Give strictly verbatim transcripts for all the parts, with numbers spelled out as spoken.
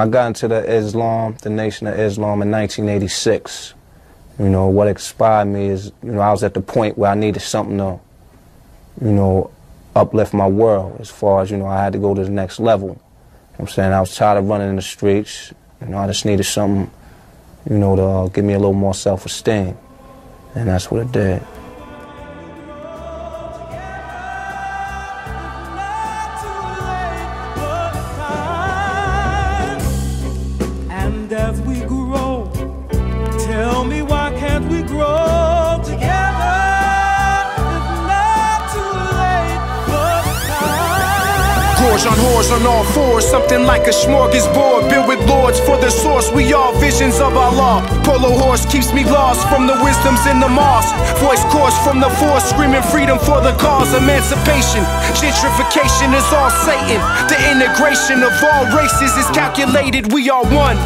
I got into the Islam, the Nation of Islam in nineteen eighty-six. You know, what inspired me is, you know, I was at the point where I needed something to, you know, uplift my world as far as, you know, I had to go to the next level. You know what I'm saying? I was tired of running in the streets. You know, I just needed something, you know, to uh, give me a little more self-esteem. And that's what it did. As we grow, tell me why can't we grow together? It's not too late for time. Gorge on whores on all fours, something like a smorgasbord built with lords for the source. We all visions of our law. Polo horse keeps me lost from the wisdoms in the moss. Voice course from the force, screaming freedom for the cause. Emancipation, gentrification is all Satan. The integration of all races is calculated. We are one.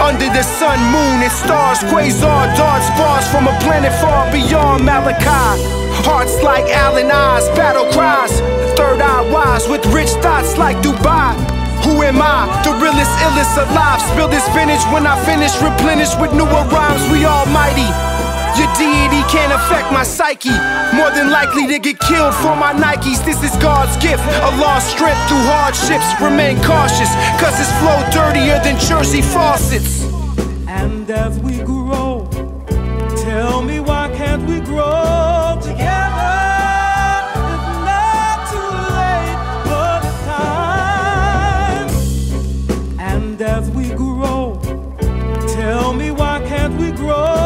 Under the sun, moon, and stars, quasar darts, bars from a planet far beyond Malachi. Hearts like Allen eyes, battle cries, third eye wise with rich thoughts like Dubai. Who am I? The realest, illest alive. Spill this spinach when I finish, replenish with newer rhymes. We almighty. Your deity can't affect my psyche. More than likely to get killed for my Nikes. This is God's gift, a lost strength through hardships. Remain cautious, cause it's flow dirtier than Jersey faucets. And as we grow, tell me why can't we grow together? It's not too late for the time. And as we grow, tell me why can't we grow?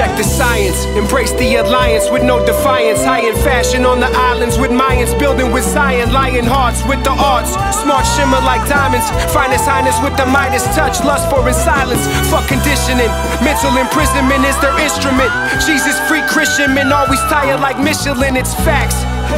Check the science, embrace the alliance with no defiance. High in fashion on the islands with Mayans, building with Zion, lion hearts with the arts. Smart shimmer like diamonds, finest highness with the Midas touch. Lust for in silence, fuck conditioning. Mental imprisonment is their instrument. Jesus free Christian men, always tired like Michelin, it's facts.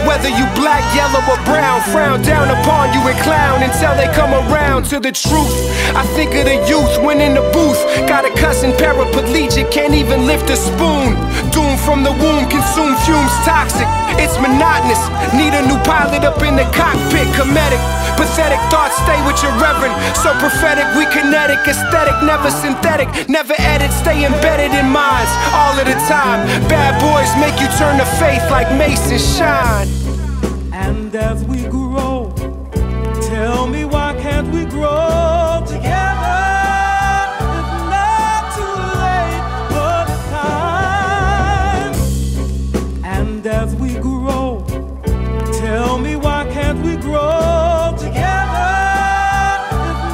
Whether you black, yellow, or brown, frown down upon you and clown until they come around to the truth. I think of the youth when in the booth, got a cousin paraplegic, can't even lift a spoon. Doomed from the womb, consume fumes toxic. It's monotonous, need a new pilot up in the cockpit. Comedic, pathetic thoughts stay with your reverend. So prophetic, we kinetic, aesthetic, never synthetic. Never edit, stay embedded in minds all of the time. Bad boys make you turn to faith like Mason shine. And as we grow, tell me why can't we grow together? As we grow, tell me why can't we grow together? It's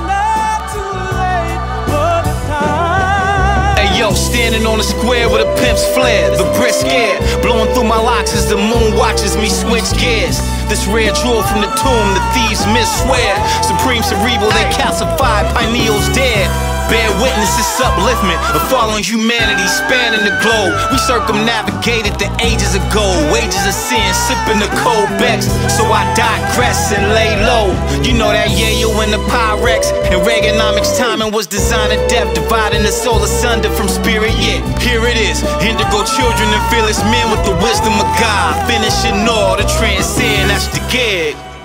not too late for the time. Hey yo, standing on the square with a pimp's flare, the brisk air blowing through my locks as the moon watches me switch gears. This rare jewel from the tomb, the thieves misswear. Supreme Cerebral, they calcified pineals dead. Bear witness this upliftment of fallen humanity spanning the globe. We circumnavigated the ages of gold, wages of sin, sipping the cold becks. So I digress and lay low. You know that yayo and the Pyrex and Reaganomics timing was designed to death, dividing the soul asunder from spirit. Yet here it is, indigo children and fearless men with the wisdom of God, finishing all to transcend. That's the gig.